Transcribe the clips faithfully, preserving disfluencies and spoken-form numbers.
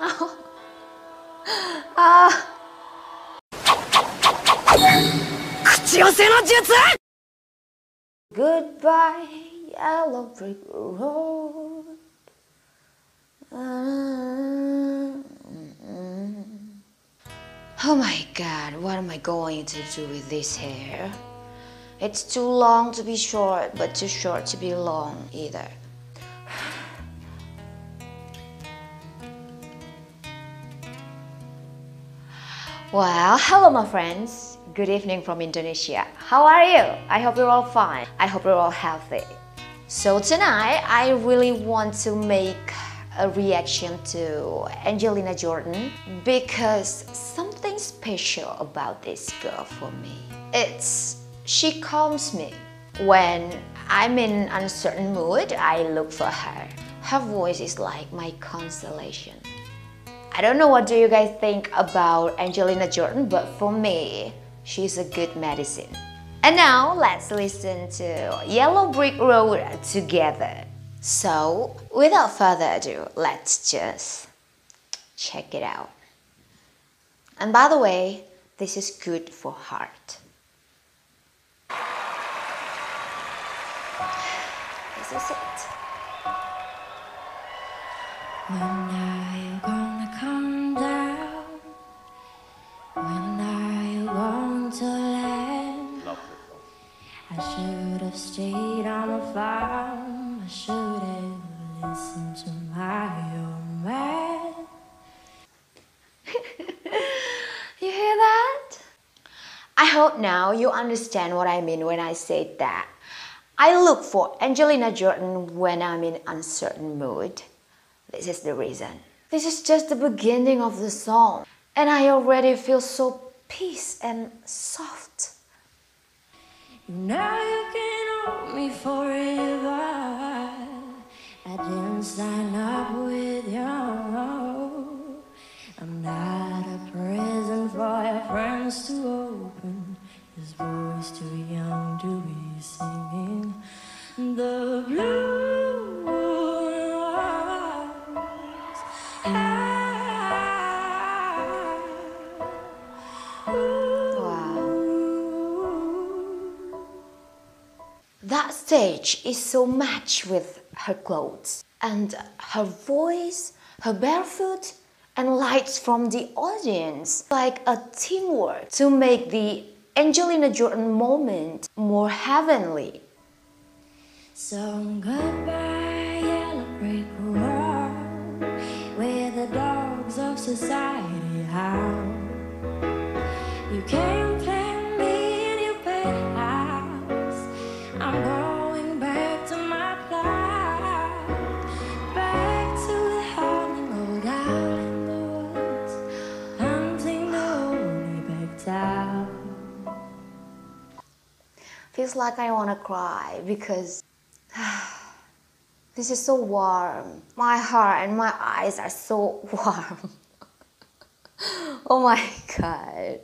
Oh. Ah. Goodbye, Yellow Brick Road. Oh my god, what am I going to do with this hair? It's too long to be short, but too short to be long either. Well, hello my friends. Good evening from Indonesia. How are you? I hope you're all fine. I hope you're all healthy. So tonight, I really want to make a reaction to Angelina Jordan because something special about this girl for me. It's she calms me. When I'm in an uncertain mood, I look for her. Her voice is like my consolation. I don't know what do you guys think about Angelina Jordan, but for me, she's a good medicine. And now let's listen to Yellow Brick Road together. So without further ado, let's just check it out. And by the way, this is good for heart. This is it. When are you gonna come down? When are you going to land? I should have stayed on the farm. I should have listened to my own man. You hear that? I hope now you understand what I mean when I say that. I look for Angelina Jordan when I'm in uncertain mood. This is the reason. This is just the beginning of the song, and I already feel so peace and soft. Now you can hold me forever. I didn't sign up with your own. I'm not a present for your friends to open. His voice too young to be singing the blue ones. Wow. That stage is so matched with her clothes and her voice, her barefoot and lights from the audience, like a teamwork to make the Angelina Jordan moment more heavenly. So goodbye, Yellow Brick Road, where the dogs of society howl. You can't plant me in your penthouse. I'm going back to my plight, back to the howling old out in the woods, hunting the only back down. Feels like I want to cry because this is so warm. My heart and my eyes are so warm. Oh my god.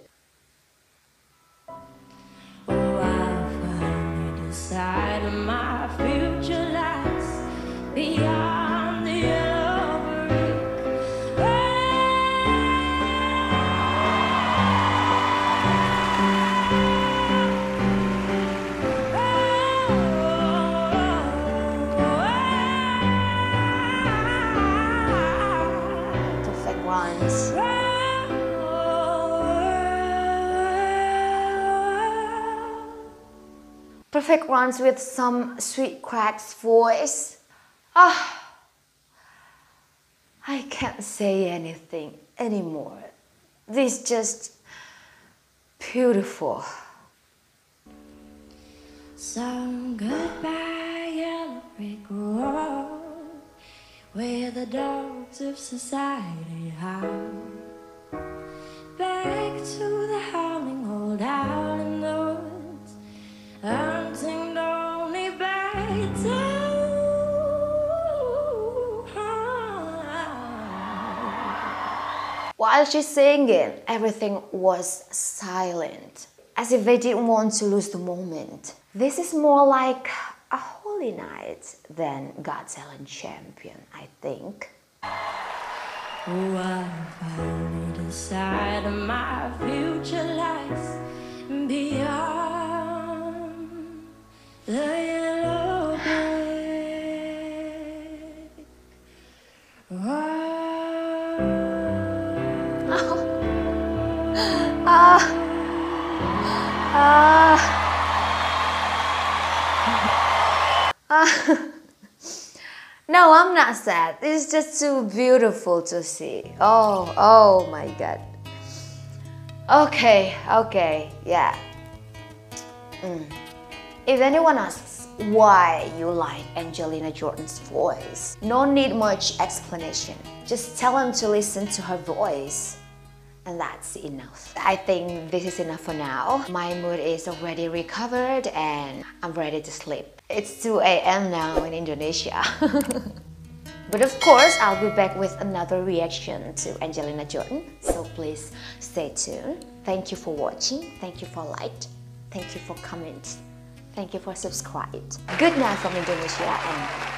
Oh, I'll finally decide on my future lies beyond the yellow brick road. Perfect runs with some sweet crack's voice. Ah, I can't say anything anymore. This is just beautiful. So goodbye, Yellow Brick Road, where the dogs of society howl. Back to the howling old owl in the woods. Um, While she's singing, everything was silent, as if they didn't want to lose the moment. This is more like a holy night than God's Helen Champion, I think. Oh, I finally decided my future lies beyond the yellow brick road. Oh. Ah. Ah. Ah. No, I'm not sad. It's just too beautiful to see. Oh, oh my God. Okay, okay, yeah. Mm. If anyone asks why you like Angelina Jordan's voice, no need much explanation. Just tell them to listen to her voice. And that's enough. I think this is enough for now. My mood is already recovered and I'm ready to sleep. It's two A M now in Indonesia. But of course, I'll be back with another reaction to Angelina Jordan. So please stay tuned. Thank you for watching. Thank you for liked. Thank you for comments. Thank you for subscribed. Good night from Indonesia and